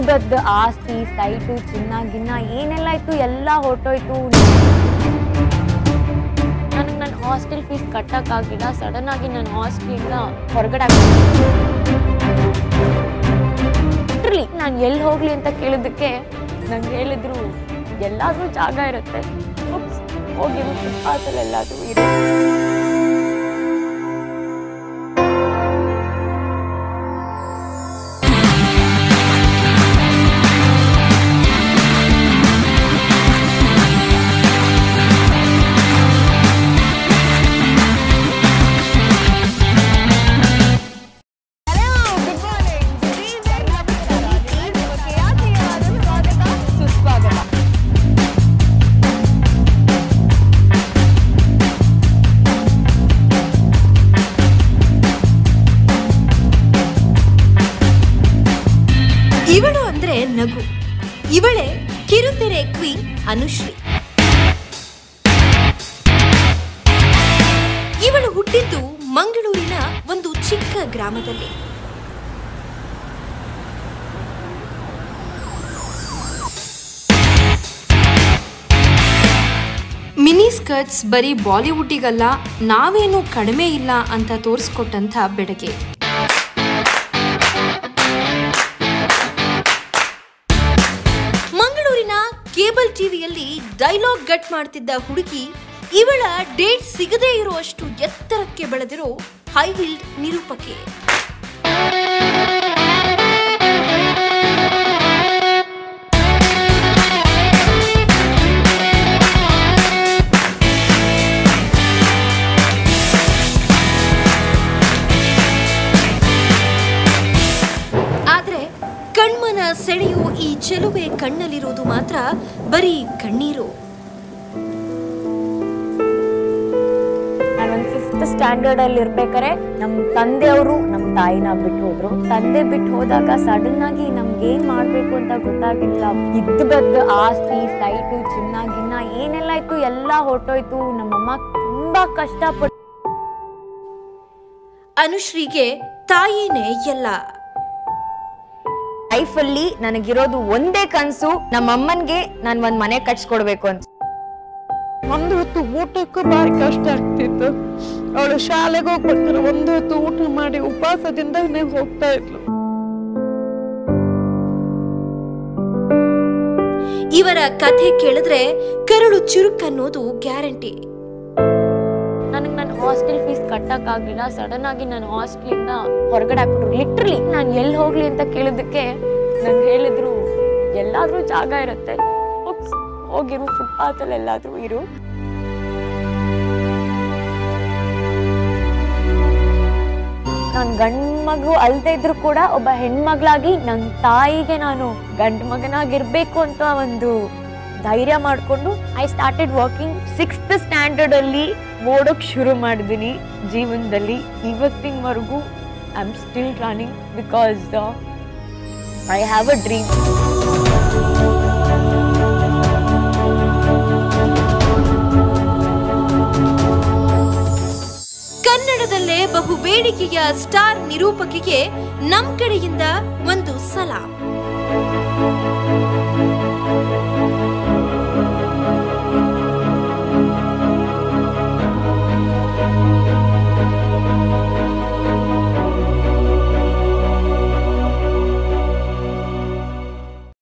ಇದ್ದದ್ದು ಆಸ್ತಿ ಸೈಟು ಚಿನ್ನ ಗಿನ್ನ ಏನೆಲ್ಲ ಇತ್ತು ಎಲ್ಲ ಹೊರಟೋಯ್ತು. ನನಗೆ ನನ್ನ ಹಾಸ್ಟೆಲ್ ಫೀಸ್ ಕಟ್ಟೋಕ್ಕಾಗಿಲ್ಲ. ಸಡನ್ ಆಗಿ ನನ್ನ ಹಾಸ್ಟೆಲಿಂದ ಹೊರಗಡೆ ಆಗ್ಬಿಟ್ಟಿರಲಿ. ನಾನು ಎಲ್ಲಿ ಹೋಗಲಿ ಅಂತ ಕೇಳಿದ್ದಕ್ಕೆ ನಂಗೆ ಹೇಳಿದ್ರು ಎಲ್ಲಾದರೂ ಜಾಗ ಇರುತ್ತೆ ಹೋಗಿರು ಆಸಲ್ ಎಲ್ಲಾದರೂ ಇರುತ್ತೆ. ಇವಳು ಅಂದ್ರೆ ನಗು, ಇವಳೆ ಕಿರುತೆರೆ ಕ್ವೀನ್ ಅನುಶ್ರೀ. ಇವಳು ಹುಟ್ಟಿದ್ದು ಮಂಗಳೂರಿನ ಒಂದು ಚಿಕ್ಕ ಗ್ರಾಮದಲ್ಲಿ. ಮಿನಿ ಸ್ಕರ್ಟ್ಸ್ ಬರೀ ಬಾಲಿವುಡ್ಡಿಗಲ್ಲ, ನಾವೇನು ಕಡಿಮೆ ಇಲ್ಲ ಅಂತ ತೋರಿಸ್ಕೊಟ್ಟಂಥ ಬೆಡಗೆ. ಕೇಬಲ್ ಟಿವಿಯಲ್ಲಿ ಡೈಲಾಗ್ ಗಟ್ ಮಾಡ್ತಿದ್ದ ಹುಡುಗಿ ಇವಳ ಡೇಟ್ ಸಿಗದೇ ಇರುವಷ್ಟು ಎತ್ತರಕ್ಕೆ ಬೆಳೆದಿರೋ ಹೈ ಹೀಲ್ಡ್ ನಿರೂಪಕಿ. ಸೆಳೆಯು ಈ ಚೆಲುವೆ ಕಣ್ಣಲ್ಲಿರೋದು ಮಾತ್ರ ಬರೀ ಕಣ್ಣೀರು. ನಾನೊಂದು 5th ಸ್ಟ್ಯಾಂಡರ್ಡ್ ಅಲ್ಲಿ ಇರ್ಬೇಕಾರೆ ನಮ್ಮ ತಂದೆಯವರು ನಮ್ಮ ತಾಯಿನ ಬಿಟ್ಟು ಹೋದ್ರು. ತಂದೆ ಬಿಟ್ಟು ಹೋದಾಗ ಸಡನ್ ಆಗಿ ನಮ್ಗೆ ಏನ್ ಮಾಡ್ಬೇಕು ಅಂತ ಗೊತ್ತಾಗಿಲ್ಲ. ಇದ್ದದ್ದು ಆಸ್ತಿ ಸೈಟು ಚಿನ್ನ ಗಿನ್ನ ಏನೆಲ್ಲ ಇತ್ತು ಎಲ್ಲ ಹೊರಟೋಯ್ತು. ನಮ್ಮಮ್ಮ ತುಂಬಾ ಕಷ್ಟಪಟ್ಟು ಅನುಶ್ರೀಗೆ ತಾಯಿನೇ ಎಲ್ಲ. ಲೈಫ್ ಅಲ್ಲಿ ನನಗಿರೋದು ಒಂದೇ ಕನಸು, ನಮ್ಮಮ್ಮನ್ಗೆ ನಾನು ಒಂದ್ ಮನೆ ಕಟ್ಸ್ಕೊಡ್ಬೇಕು ಅಂತ. ಒಂದು ಹೊತ್ತು ಊಟಕ್ಕೂ ಭಾರಿ ಕಷ್ಟ ಆಗ್ತಿತ್ತು. ಅವಳು ಶಾಲೆಗೆ ಹೋಗ್ಬಿಡ್ತಾರೆ, ಒಂದು ಹೊತ್ತು ಊಟ ಮಾಡಿ ಉಪವಾಸದಿಂದ ಹೋಗ್ತಾ ಇದ್ಲು. ಇವರ ಕಥೆ ಕೇಳಿದ್ರೆ ಕರುಳು ಚುರುಕನ್ನೋದು ಗ್ಯಾರಂಟಿ. ನನಗೆ ನನ್ನ ಹಾಸ್ಟೆಲ್ ಫೀಸ್ ಕಟ್ಟಕ್ಕಾಗಿಲ್ಲ. ಸಡನ್ ಆಗಿ ನಾನು ಹಾಸ್ಟೆಲಿಂದ ಹೊರಗಡೆ ಹಾಕ್ಬಿಟ್ರು. ಲಿಟ್ರಲಿ ನಾನು ಎಲ್ಲಿ ಹೋಗ್ಲಿ ಅಂತ ಕೇಳಿದ್ದಕ್ಕೆ ನಂಗೆ ಹೇಳಿದ್ರು ಎಲ್ಲಾದ್ರೂ ಜಾಗ ಇರುತ್ತೆ ಹೋಗಿರು ಫುಟ್ಪಾತಲ್ಲಿ ಎಲ್ಲಾದ್ರೂ ಇರು. ನಾನು ಗಂಡು ಮಗು ಅಲ್ದೇ ಇದ್ರು ಕೂಡ ಒಬ್ಬ ಹೆಣ್ಮಗಳಾಗಿ ನನ್ನ ತಾಯಿಗೆ ನಾನು ಗಂಡು ಮಗನಾಗಿರ್ಬೇಕು ಅಂತ ಒಂದು ಧೈರ್ಯ ಮಾಡಿಕೊಂಡು I started working. 6th standard ಅಲ್ಲಿ ಓಡೋಕೆ ಶುರು ಮಾಡಿದ್ದೀನಿ ಜೀವನದಲ್ಲಿ. ಇವತ್ತಿನವರೆಗೂ I am still running because I have a dream. ಕನ್ನಡದಲ್ಲೇ ಬಹುಬೇಡಿಕೆಯ ಸ್ಟಾರ್ ನಿರೂಪಕಿಗೆ ನಮ್ಮ ಕಡೆಯಿಂದ ಒಂದು ಸಲಾಮ್.